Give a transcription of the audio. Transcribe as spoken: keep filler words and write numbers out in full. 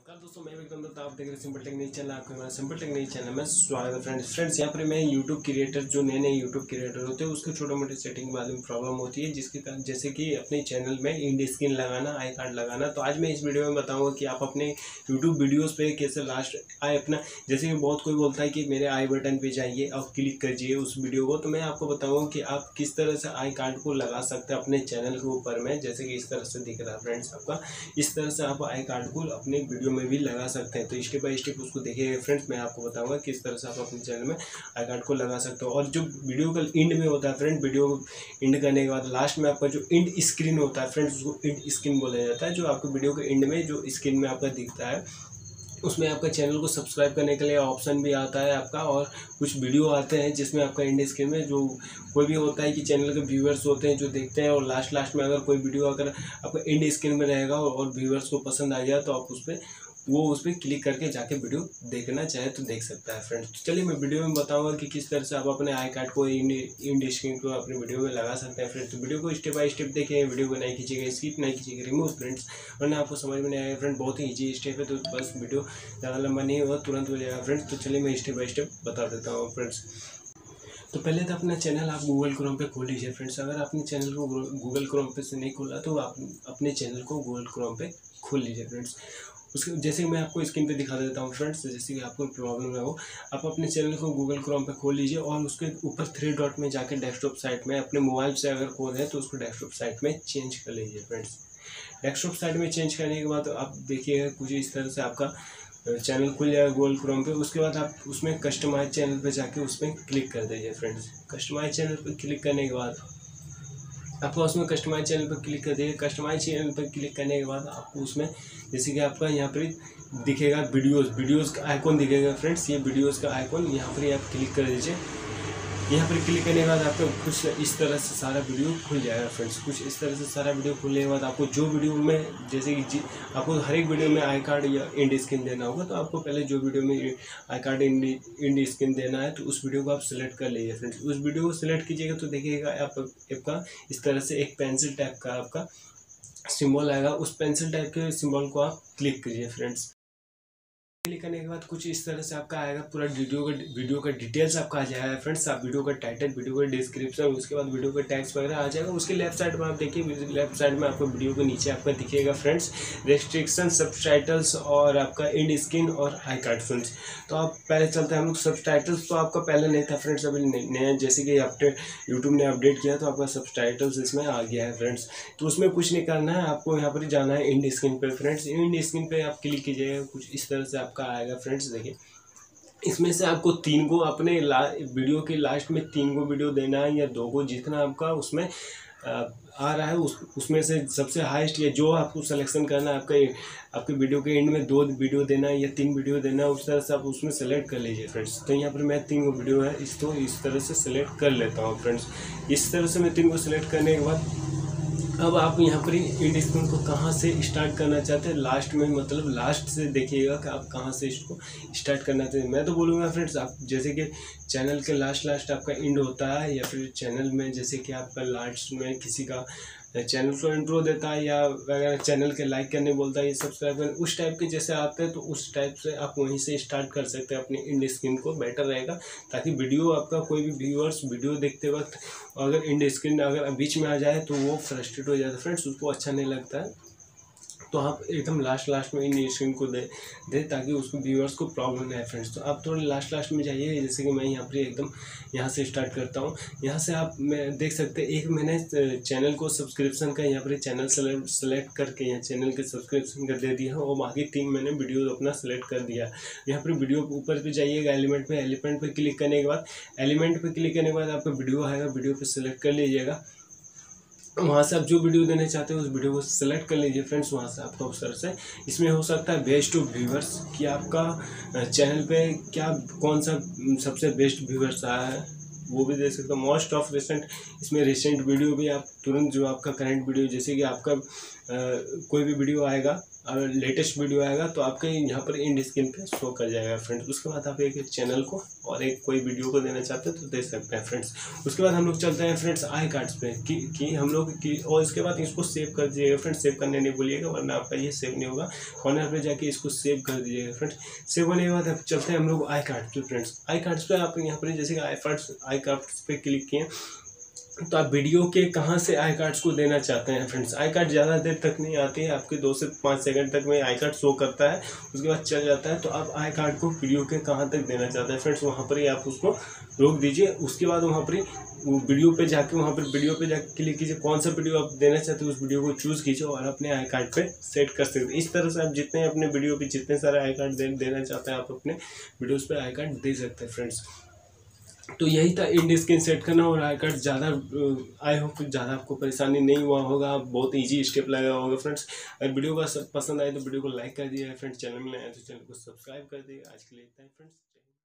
नमस्कार दोस्तों, मैं एकदम तो आप देख रहे हैं सिंपल टेक्निकल चैनल। आपको हमारा सिंपल टेक्निकल चैनल में स्वागत है फ्रेंड्स। फ्रेंड्स यहाँ पर मैं यूट्यूब क्रिएटर, जो नए नए यूट्यूब क्रिएटर होते हैं उसको छोटे मोटे सेटिंग वाले में प्रॉब्लम होती है, जिसके कारण जैसे कि अपने चैनल में इंड स्क्रीन लगाना, आई कार्ड लगाना। तो आज मैं इस वीडियो में बताऊँगा कि आप अपने यूट्यूब वीडियोज़ पर कैसे लास्ट आई अपना, जैसे कि बहुत कोई बोलता है कि मेरे आई बटन पर जाइए और क्लिक करिए उस वीडियो को। तो मैं आपको बताऊँगा कि आप किस तरह से आई कार्ड को लगा सकते हैं अपने चैनल के ऊपर में, जैसे कि इस तरह से दिख रहा है फ्रेंड्स आपका। इस तरह से आप आई कार्ड को अपने वीडियो में भी लगा सकते हैं। तो स्टेप बाय स्टेप उसको देखिए फ्रेंड्स। मैं आपको बताऊंगा किस तरह से आप अपने चैनल में आई कार्ड को लगा सकते हो। और जो वीडियो का एंड में होता है फ्रेंड, वीडियो एंड करने के बाद लास्ट में आपका जो एंड स्क्रीन होता है फ्रेंड्स, उसको एंड स्क्रीन बोला जाता है। जो आपके वीडियो के एंड में जो स्क्रीन में आपका दिखता है, उसमें आपका चैनल को सब्सक्राइब करने के लिए ऑप्शन भी आता है आपका। और कुछ वीडियो आते हैं जिसमें आपका एंड स्क्रीन में जो कोई भी होता है कि चैनल के व्यूअर्स होते हैं जो देखते हैं, और लास्ट लास्ट में अगर कोई वीडियो अगर आपका एंड स्क्रीन में रहेगा और व्यूअर्स को पसंद आ जाए तो आप उस पर वो उस पर क्लिक करके जाके वीडियो देखना चाहे तो देख सकता है फ्रेंड्स। तो चलिए मैं वीडियो में बताऊंगा कि किस तरह से आप अपने आई कार्ड को, इंड स्क्रीन को अपने वीडियो में लगा सकते हैं फ्रेंड्स। तो वीडियो को स्टेप बाय स्टेप देखें, वीडियो को नहीं खींचेगा, स्किप नहीं खींचेगा, रिमूव फ्रेंड्स, वरना आपको समझ में नहीं आएगा फ्रेंड। बहुत ही ईजी स्टेप है, तो बस वीडियो ज़्यादा लंबा नहीं होगा, तुरंत हो जाएगा फ्रेंड्स। तो चलिए मैं स्टेप बाय स्टेप बता देता हूँ फ्रेंड्स। तो पहले तो अपना चैनल आप गूगल क्रोम पे खोल लीजिए फ्रेंड्स। अगर आपने चैनल को गूगल क्रोम पे से नहीं खोला तो आप अपने चैनल को गूगल क्रोम पे खोल लीजिए फ्रेंड्स। उसके जैसे मैं आपको स्क्रीन पे दिखा देता हूँ फ्रेंड्स, जैसे कि आपको प्रॉब्लम ना हो। आप अपने चैनल को गूगल क्रोम पे खोल लीजिए और उसके ऊपर थ्री डॉट में जाकर डेस्कटॉप साइट में, अपने मोबाइल से अगर खोल रहे हैं तो उसको डेस्कटॉप साइट में चेंज कर लीजिए फ्रेंड्स। डेस्कटॉप साइट में चेंज करने के बाद आप देखिएगा कुछ इस तरह से आपका चैनल खुल जाएगा गूगल क्रोम पे। उसके बाद आप उसमें कस्टमाइज चैनल पे जाके उसमें क्लिक कर दीजिए फ्रेंड्स। कस्टमाइज चैनल पे क्लिक करने के बाद आपको उसमें कस्टमाइज चैनल पर क्लिक कर दीजिए। कस्टमाइज चैनल पर क्लिक करने के बाद आपको उसमें जैसे कि आपका यहाँ पर दिखेगा वीडियोस, वीडियोस का आइकॉन दिखेगा फ्रेंड्स। ये वीडियोस का आइकॉन यहाँ पर आप क्लिक कर दीजिए। यहाँ पर क्लिक करने के बाद आपको कुछ इस तरह से सारा वीडियो खुल जाएगा फ्रेंड्स। कुछ इस तरह से सारा वीडियो खुलने के बाद आपको जो वीडियो में जैसे कि आपको हर एक वीडियो में आई कार्ड या एंड स्क्रीन देना होगा, तो आपको पहले जो वीडियो में I card end end screen देना है तो उस वीडियो को आप सिलेक्ट कर लीजिए फ्रेंड्स। उस वीडियो को सिलेक्ट कीजिएगा तो देखिएगा आप आपका इस तरह से एक पेंसिल टाइप का आपका सिम्बॉल आएगा। उस पेंसिल टाइप के सिम्बॉल को आप क्लिक कीजिए फ्रेंड्स। क्लिक करने के बाद कुछ इस तरह से आपका आएगा पूरा वीडियो का वीडियो का डिटेल्स आपका आ जाएगा फ्रेंड्स। आप वीडियो का टाइटल, वीडियो का डिस्क्रिप्शन, उसके बाद वीडियो का टैक्स वगैरह आ जाएगा। उसके लेफ्ट साइड में आप देखिए, लेफ्ट साइड में आपको वीडियो के नीचे आपका दिखेगा फ्रेंड्स रेस्ट्रिक्शन, सबटाइटल्स और आपका एंड स्क्रीन और आई कार्ड फ्रेंड्स। तो आप पहले चलते हैं हम लोग सबटाइटल्स। तो आपका पहले नहीं था फ्रेंड्स, अभी नया जैसे कि अपडेट यूट्यूब ने अपडेट किया तो आपका सबटाइटल्स इसमें आ गया है फ्रेंड्स। तो उसमें कुछ नहीं करना है, आपको यहाँ पर जाना है एंड स्क्रीन पर फ्रेंड्स। एंड स्क्रीन पर आप क्लिक कीजिएगा, कुछ इस तरह से आपका आएगा फ्रेंड्स। देखिए इसमें से आपको तीन को अपने वीडियो के लास्ट में तीन को वीडियो देना है या दो को, जितना आपका उसमें आ रहा है उस उसमें से सबसे हाईएस्ट या जो आपको सिलेक्शन करना है। आपके आपके वीडियो के एंड में दो वीडियो देना है या तीन वीडियो देना है, उस तरह से आप उसमें सेलेक्ट कर लीजिए फ्रेंड्स। तो यहाँ पर मैं तीन को वीडियो है इसको इस तरह से सेलेक्ट कर लेता हूँ फ्रेंड्स। इस तरह से मैं तीन को सेलेक्ट करने के बाद अब आप यहाँ पर एंड स्क्रीन को कहाँ से स्टार्ट करना चाहते हैं, लास्ट में, मतलब लास्ट से देखिएगा कि आप कहाँ से इसको स्टार्ट करना चाहते हैं। मैं तो बोलूँगा फ्रेंड्स आप जैसे कि चैनल के लास्ट लास्ट आपका एंड होता है, या फिर चैनल में जैसे कि आपका लास्ट में किसी का चैनल को इंट्रो देता है या वगैरह, चैनल के लाइक करने बोलता है या सब्सक्राइब करने, उस टाइप के जैसे आते हैं तो उस टाइप से आप वहीं से स्टार्ट कर सकते हैं अपनी एंड स्क्रीन को। बेटर रहेगा ताकि वीडियो आपका कोई भी व्यूअर्स वीडियो देखते वक्त अगर एंड स्क्रीन अगर बीच में आ जाए तो वो फ्रस्ट्रेट हो जाता है फ्रेंड्स, उसको अच्छा नहीं लगता है। तो आप एकदम लास्ट लास्ट में एंड स्क्रीन को दे दे ताकि उसको व्यूअर्स को प्रॉब्लम ना आए फ्रेंड्स। तो आप थोड़ा लास्ट लास्ट में जाइए, जैसे कि मैं यहाँ पर एकदम यहाँ से स्टार्ट करता हूँ। यहाँ से आप मैं देख सकते हैं एक मैंने चैनल को सब्सक्रिप्शन का यहाँ पर चैनल सेलेक्ट करके यहाँ चैनल के सब्सक्रिप्शन कर दे दिया है, और बाकी तीन मैंने वीडियो अपना सेलेक्ट कर दिया। यहाँ पर वीडियो ऊपर पर जाइएगा एलिमेंट पर, एलिमेंट पर क्लिक करने के बाद एलिमेंट पर क्लिक करने के बाद आपका वीडियो आएगा, वीडियो पर सेलेक्ट कर लीजिएगा। वहाँ से आप जो वीडियो देना चाहते हो उस वीडियो को सिलेक्ट कर लीजिए फ्रेंड्स। वहाँ से आपका अवसर से इसमें हो सकता है बेस्ट टू व्यूअर्स, कि आपका चैनल पे क्या कौन सा सबसे बेस्ट व्यूअर्स आया है वो भी देख सकते हो। मोस्ट ऑफ रिसेंट, इसमें रिसेंट वीडियो भी आप तुरंत जो आपका करंट वीडियो, जैसे कि आपका आ, कोई भी वीडियो आएगा लेटेस्ट वीडियो आएगा तो आपके यहाँ पर इंड स्क्रीन पे शो कर जाएगा फ्रेंड्स। उसके बाद आप एक चैनल को और एक कोई वीडियो को देना चाहते हैं तो दे सकते हैं फ्रेंड्स। उसके बाद हम लोग चलते हैं फ्रेंड्स आई कार्ड्स पे कि कि हम लोग की, और इसके बाद इसको सेव कर दीजिएगा फ्रेंड्स। सेव करने नहीं भूलिएगा वरना आपका ये सेव नहीं होगा। कॉर्नर पर जाके इसको सेव कर दीजिएगा फ्रेंड्स। सेव होने के बाद आप चलते हैं हम लोग आई कार्ड्स पे फ्रेंड्स। आई कार्ड्स पर आप यहाँ पर जैसे कि आई कार्ड्स आई कार्ड्स पर क्लिक किए तो आप वीडियो के कहाँ से आई कार्ड्स को देना चाहते हैं फ्रेंड्स। आई कार्ड ज़्यादा देर तक नहीं आती है, आपके दो से पाँच सेकंड तक में आई कार्ड शो करता है, उसके बाद चल जाता है। तो आप आई कार्ड को वीडियो के कहाँ तक देना चाहते हैं फ्रेंड्स, वहाँ पर ही आप उसको रोक दीजिए। उसके बाद वहाँ पर ही वीडियो पे जाके वहाँ पर वीडियो पे जाके क्लिक कीजिए, कौन सा वीडियो आप देना चाहते हो उस वीडियो को चूज़ कीजिए और अपने आई कार्ड पे सेट कर सकते हैं। इस तरह से आप जितने अपने वीडियो पे जितने सारे आई कार्ड देना चाहते हैं आप अपने वीडियोज़ पर आई कार्ड दे सकते हैं फ्रेंड्स। तो यही था इंड स्क्रीन सेट करना और आई कार्ड। ज़्यादा आई होप ज़्यादा आपको परेशानी नहीं हुआ होगा, बहुत इजी स्टेप लगा होगा फ्रेंड्स। अगर वीडियो का पसंद आए तो वीडियो को लाइक कर दिया फ्रेंड्स, चैनल में आए तो चैनल को सब्सक्राइब कर दिया। आज के लिए इतना ही फ्रेंड्स।